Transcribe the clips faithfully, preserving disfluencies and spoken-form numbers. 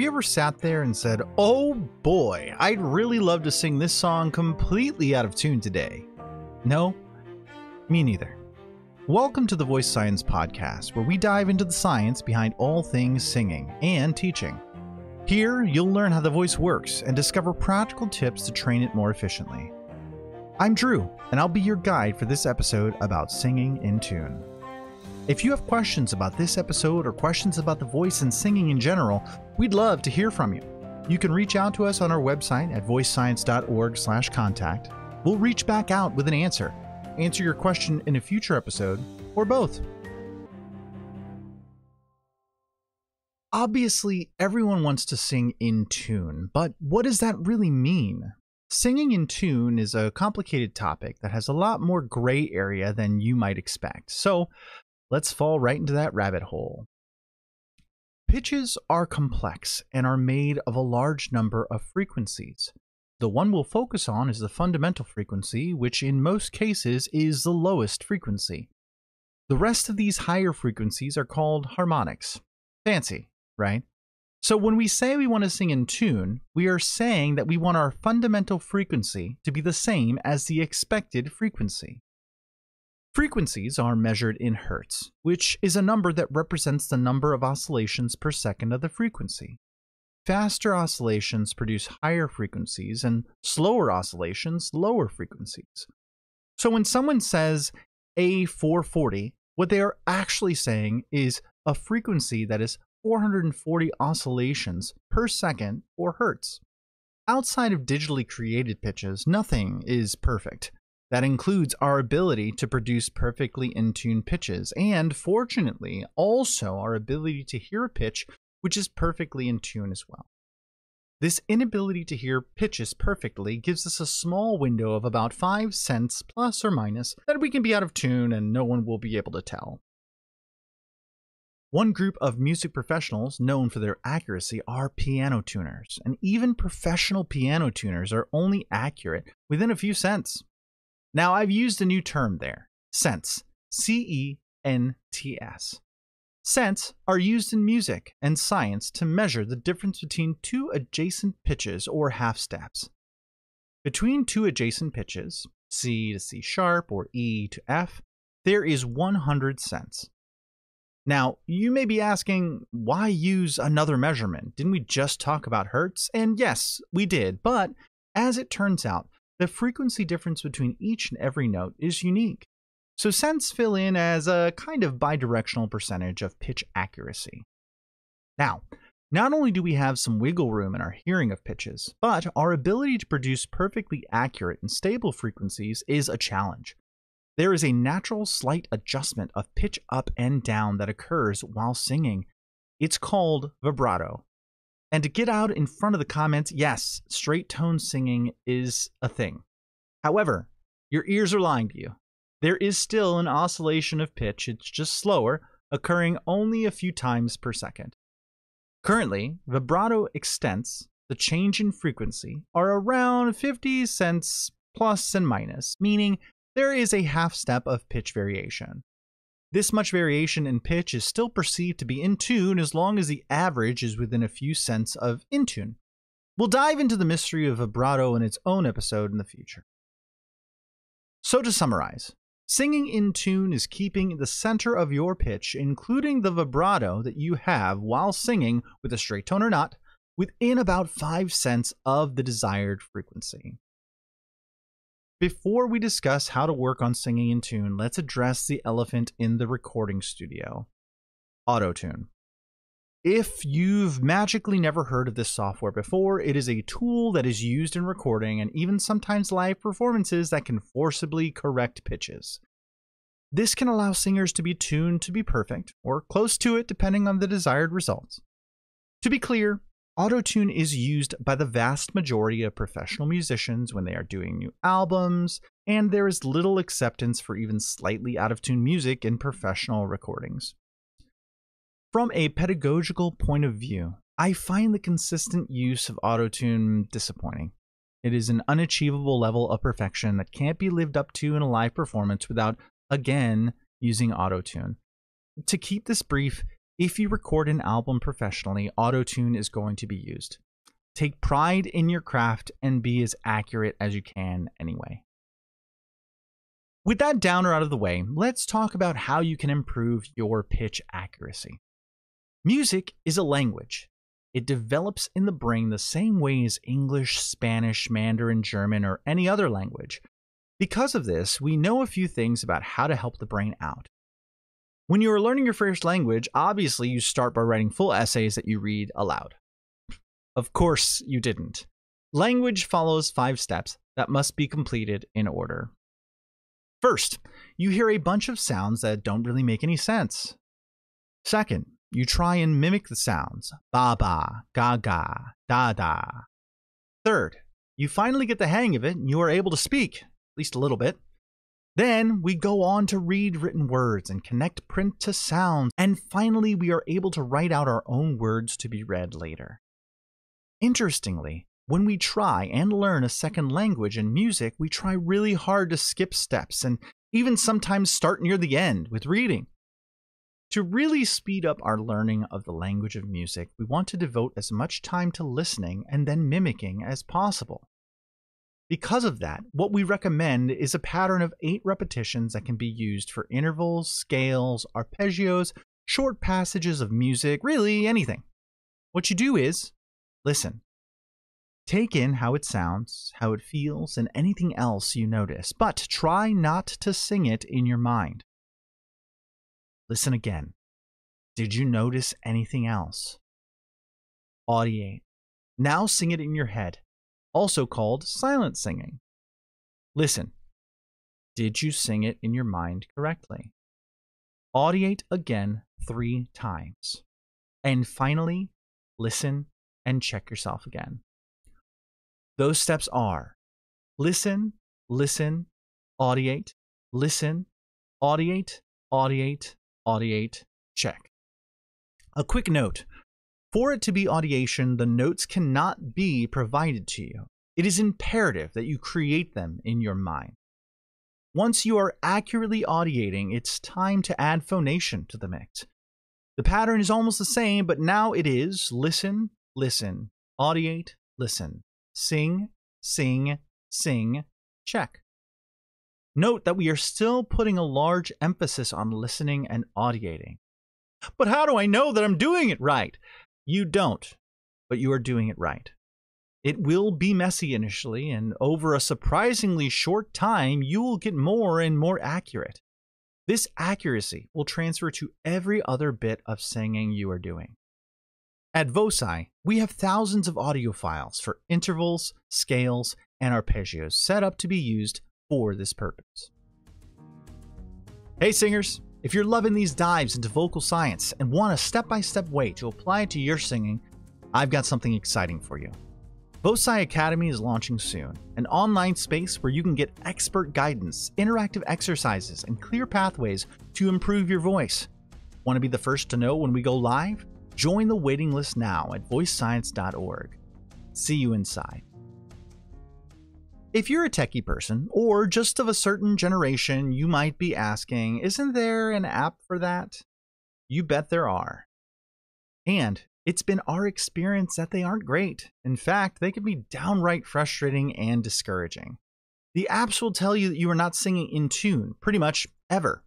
Have you ever sat there and said, oh boy, I'd really love to sing this song completely out of tune today? No? Me neither. Welcome to the Voice Science Podcast, where we dive into the science behind all things singing and teaching. Here, you'll learn how the voice works and discover practical tips to train it more efficiently. I'm Drew, and I'll be your guide for this episode about singing in tune. If you have questions about this episode or questions about the voice and singing in general, we'd love to hear from you. You can reach out to us on our website at voice science dot org slash contact. We'll reach back out with an answer, answer your question in a future episode, or both. Obviously, everyone wants to sing in tune, but what does that really mean? Singing in tune is a complicated topic that has a lot more gray area than you might expect. So, let's fall right into that rabbit hole. Pitches are complex and are made of a large number of frequencies. The one we'll focus on is the fundamental frequency, which in most cases is the lowest frequency. The rest of these higher frequencies are called harmonics. Fancy, right? So when we say we want to sing in tune, we are saying that we want our fundamental frequency to be the same as the expected frequency. Frequencies are measured in hertz, which is a number that represents the number of oscillations per second of the frequency. Faster oscillations produce higher frequencies, and slower oscillations lower frequencies. So when someone says A four forty, what they are actually saying is a frequency that is four hundred forty oscillations per second or hertz. Outside of digitally created pitches, nothing is perfect. That includes our ability to produce perfectly in-tune pitches, and fortunately, also our ability to hear a pitch which is perfectly in tune as well. This inability to hear pitches perfectly gives us a small window of about five cents, plus or minus, that we can be out of tune and no one will be able to tell. One group of music professionals known for their accuracy are piano tuners, and even professional piano tuners are only accurate within a few cents. Now, I've used a new term there, cents, C E N T S. Cents are used in music and science to measure the difference between two adjacent pitches or half steps. Between two adjacent pitches, C to C sharp or E to F, there is one hundred cents. Now, you may be asking, why use another measurement? Didn't we just talk about hertz? And yes, we did, but as it turns out, the frequency difference between each and every note is unique, so cents fill in as a kind of bidirectional percentage of pitch accuracy. Now, not only do we have some wiggle room in our hearing of pitches, but our ability to produce perfectly accurate and stable frequencies is a challenge. There is a natural slight adjustment of pitch up and down that occurs while singing. It's called vibrato. And to get out in front of the comments, yes, straight tone singing is a thing. However, your ears are lying to you. There is still an oscillation of pitch, it's just slower, occurring only a few times per second. Currently, vibrato extents, the change in frequency, are around fifty cents plus and minus, meaning there is a half step of pitch variation. This much variation in pitch is still perceived to be in tune as long as the average is within a few cents of in tune. We'll dive into the mystery of vibrato in its own episode in the future. So to summarize, singing in tune is keeping the center of your pitch, including the vibrato that you have while singing with a straight tone or not, within about five cents of the desired frequency. Before we discuss how to work on singing in tune, let's address the elephant in the recording studio, Auto-Tune. If you've magically never heard of this software before, it is a tool that is used in recording and even sometimes live performances that can forcibly correct pitches. This can allow singers to be tuned to be perfect, or close to it depending on the desired results. To be clear, Auto-Tune is used by the vast majority of professional musicians when they are doing new albums, and there is little acceptance for even slightly out-of-tune music in professional recordings. From a pedagogical point of view, I find the consistent use of Auto-Tune disappointing. It is an unachievable level of perfection that can't be lived up to in a live performance without, again, using Auto-Tune. To keep this brief, If you record an album professionally, Auto-Tune is going to be used. Take pride in your craft and be as accurate as you can anyway. With that downer out of the way, let's talk about how you can improve your pitch accuracy. Music is a language. It develops in the brain the same way as English, Spanish, Mandarin, German, or any other language. Because of this, we know a few things about how to help the brain out. When you are learning your first language, obviously you start by writing full essays that you read aloud. Of course you didn't. Language follows five steps that must be completed in order. First, you hear a bunch of sounds that don't really make any sense. Second, you try and mimic the sounds, ba-ba, ga-ga, da-da. Third, you finally get the hang of it and you are able to speak, at least a little bit. Then we go on to read written words and connect print to sounds, and finally we are able to write out our own words to be read later. Interestingly, when we try and learn a second language in music, we try really hard to skip steps and even sometimes start near the end with reading. To really speed up our learning of the language of music, we want to devote as much time to listening and then mimicking as possible. Because of that, what we recommend is a pattern of eight repetitions that can be used for intervals, scales, arpeggios, short passages of music, really anything. What you do is listen. Take in how it sounds, how it feels, and anything else you notice, but try not to sing it in your mind. Listen again. Did you notice anything else? Audiate. Now sing it in your head, also called silent singing. Listen. Did you sing it in your mind correctly? Audiate again three times. And finally, listen and check yourself again. Those steps are listen, listen, audiate, listen, audiate, audiate, audiate, check. A quick note. For it to be audiation, the notes cannot be provided to you. It is imperative that you create them in your mind. Once you are accurately audiating, it's time to add phonation to the mix. The pattern is almost the same, but now it is listen, listen, audiate, listen, sing, sing, sing, check. Note that we are still putting a large emphasis on listening and audiating. But how do I know that I'm doing it right? You don't, but you are doing it right. It will be messy initially, and over a surprisingly short time, you will get more and more accurate. This accuracy will transfer to every other bit of singing you are doing. At VoSci, we have thousands of audio files for intervals, scales, and arpeggios set up to be used for this purpose. Hey singers, if you're loving these dives into vocal science and want a step-by-step way to apply it to your singing, I've got something exciting for you. VoSci Academy is launching soon, an online space where you can get expert guidance, interactive exercises, and clear pathways to improve your voice. Want to be the first to know when we go live? Join the waiting list now at voice science dot org. See you inside. If you're a techie person, or just of a certain generation, you might be asking, isn't there an app for that? You bet there are. And it's been our experience that they aren't great. In fact, they can be downright frustrating and discouraging. The apps will tell you that you are not singing in tune, pretty much ever.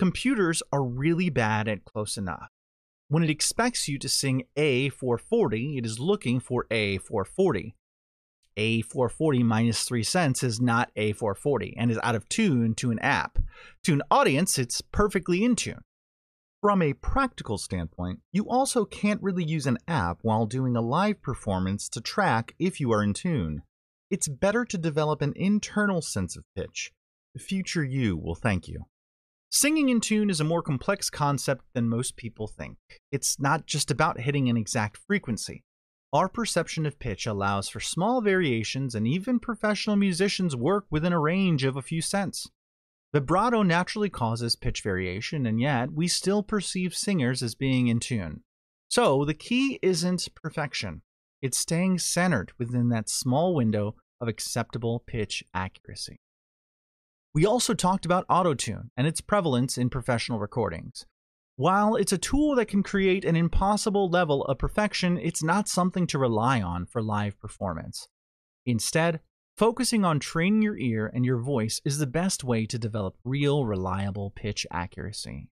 Computers are really bad at close enough. When it expects you to sing A four forty, it is looking for A four forty. A four forty minus three cents is not A four forty and is out of tune to an app. To an audience, it's perfectly in tune. From a practical standpoint, you also can't really use an app while doing a live performance to track if you are in tune. It's better to develop an internal sense of pitch. The future you will thank you. Singing in tune is a more complex concept than most people think. It's not just about hitting an exact frequency. Our perception of pitch allows for small variations, and even professional musicians work within a range of a few cents. Vibrato naturally causes pitch variation, and yet we still perceive singers as being in tune. So the key isn't perfection. It's staying centered within that small window of acceptable pitch accuracy. We also talked about Auto-Tune and its prevalence in professional recordings. While it's a tool that can create an impossible level of perfection, it's not something to rely on for live performance. Instead, focusing on training your ear and your voice is the best way to develop real, reliable pitch accuracy.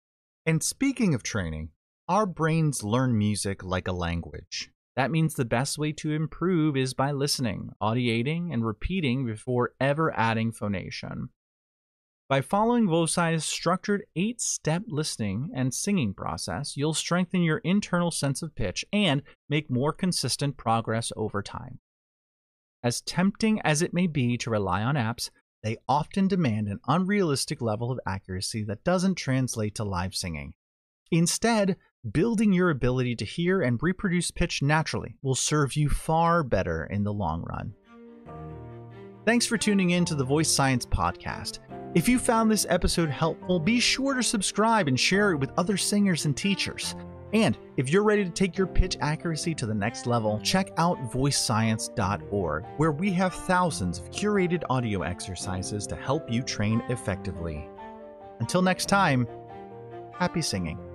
And speaking of training, our brains learn music like a language. That means the best way to improve is by listening, audiating, and repeating before ever adding phonation. By following VoSci's structured eight-step listening and singing process, you'll strengthen your internal sense of pitch and make more consistent progress over time. As tempting as it may be to rely on apps, they often demand an unrealistic level of accuracy that doesn't translate to live singing. Instead, building your ability to hear and reproduce pitch naturally will serve you far better in the long run. Thanks for tuning in to the Voice Science Podcast. If you found this episode helpful, be sure to subscribe and share it with other singers and teachers. And if you're ready to take your pitch accuracy to the next level, check out voice science dot org, where we have thousands of curated audio exercises to help you train effectively. Until next time, happy singing.